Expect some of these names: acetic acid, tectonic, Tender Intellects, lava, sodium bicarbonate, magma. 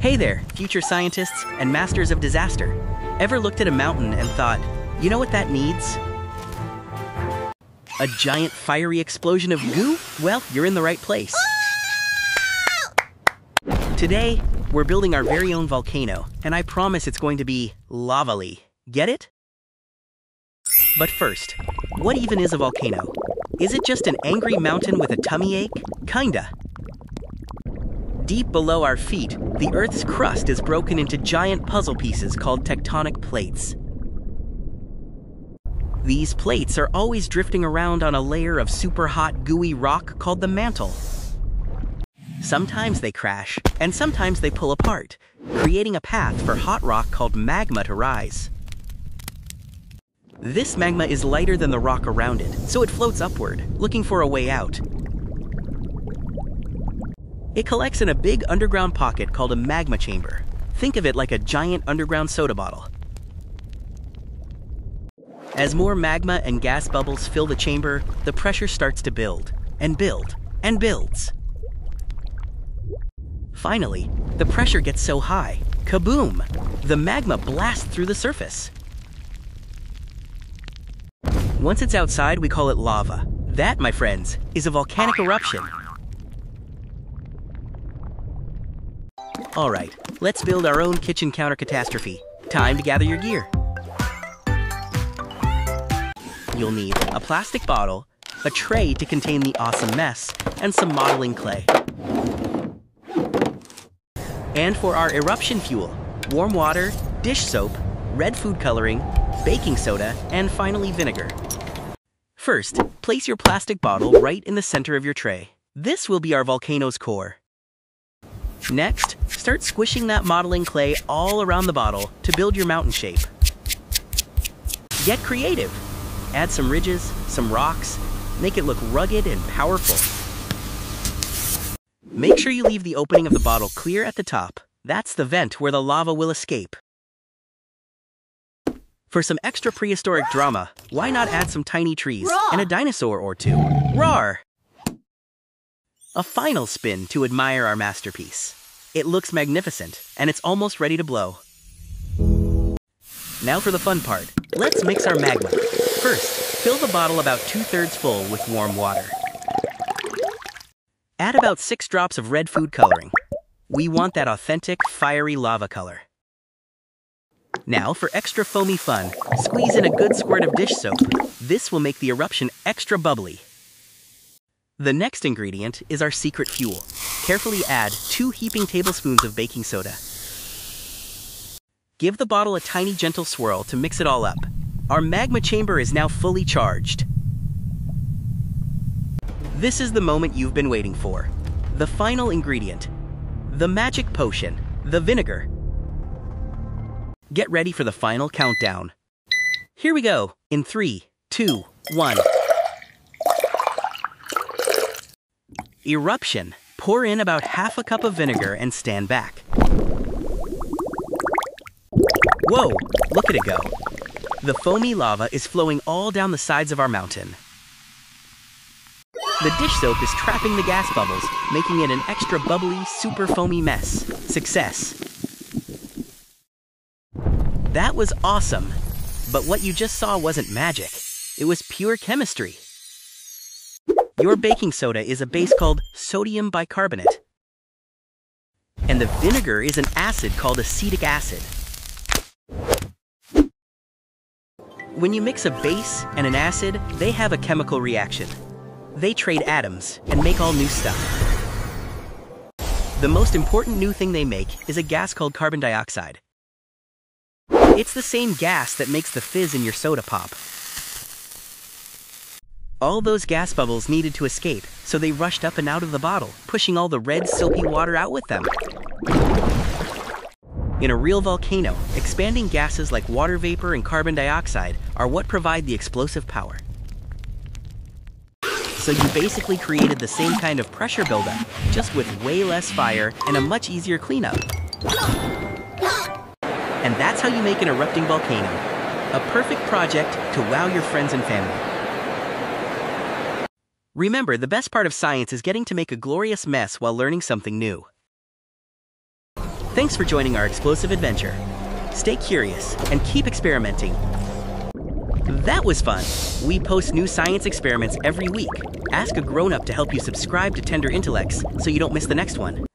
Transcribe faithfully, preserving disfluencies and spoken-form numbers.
Hey there, future scientists and masters of disaster. Ever looked at a mountain and thought, you know what that needs? A giant fiery explosion of goo? Well, you're in the right place. Today, we're building our very own volcano, and I promise it's going to be lava-ly. Get it? But first, what even is a volcano? Is it just an angry mountain with a tummy ache? Kinda. Deep below our feet, the Earth's crust is broken into giant puzzle pieces called tectonic plates. These plates are always drifting around on a layer of superhot, gooey rock called the mantle. Sometimes they crash, and sometimes they pull apart, creating a path for hot rock called magma to rise. This magma is lighter than the rock around it, so it floats upward, looking for a way out. It collects in a big underground pocket called a magma chamber. Think of it like a giant underground soda bottle. As more magma and gas bubbles fill the chamber, the pressure starts to build, and build, and builds. Finally, the pressure gets so high, kaboom! The magma blasts through the surface. Once it's outside, we call it lava. That, my friends, is a volcanic eruption. Alright, let's build our own kitchen counter catastrophe. Time to gather your gear. You'll need a plastic bottle, a tray to contain the awesome mess, and some modeling clay. And for our eruption fuel, warm water, dish soap, red food coloring, baking soda, and finally vinegar. First, place your plastic bottle right in the center of your tray. This will be our volcano's core. Next, start squishing that modeling clay all around the bottle to build your mountain shape. Get creative. Add some ridges, some rocks, make it look rugged and powerful. Make sure you leave the opening of the bottle clear at the top. That's the vent where the lava will escape. For some extra prehistoric drama, why not add some tiny trees and a dinosaur or two? Roar! A final spin to admire our masterpiece. It looks magnificent, and it's almost ready to blow. Now for the fun part. Let's mix our magma. First, fill the bottle about two-thirds full with warm water. Add about six drops of red food coloring. We want that authentic, fiery lava color. Now for extra foamy fun, squeeze in a good squirt of dish soap. This will make the eruption extra bubbly. The next ingredient is our secret fuel. Carefully add two heaping tablespoons of baking soda. Give the bottle a tiny gentle swirl to mix it all up. Our magma chamber is now fully charged. This is the moment you've been waiting for. The final ingredient, the magic potion, the vinegar. Get ready for the final countdown. Here we go in three, two, one. Eruption. Pour in about half a cup of vinegar and stand back. Whoa, look at it go. The foamy lava is flowing all down the sides of our mountain. The dish soap is trapping the gas bubbles, making it an extra bubbly, super foamy mess. Success. That was awesome. But what you just saw wasn't magic. It was pure chemistry. Your baking soda is a base called sodium bicarbonate. And the vinegar is an acid called acetic acid. When you mix a base and an acid, they have a chemical reaction. They trade atoms and make all new stuff. The most important new thing they make is a gas called carbon dioxide. It's the same gas that makes the fizz in your soda pop. All those gas bubbles needed to escape, so they rushed up and out of the bottle, pushing all the red, soapy water out with them. In a real volcano, expanding gases like water vapor and carbon dioxide are what provide the explosive power. So you basically created the same kind of pressure buildup, just with way less fire and a much easier cleanup. And that's how you make an erupting volcano. A perfect project to wow your friends and family. Remember, the best part of science is getting to make a glorious mess while learning something new. Thanks for joining our explosive adventure. Stay curious and keep experimenting. That was fun. We post new science experiments every week. Ask a grown-up to help you subscribe to Tender Intellects so you don't miss the next one.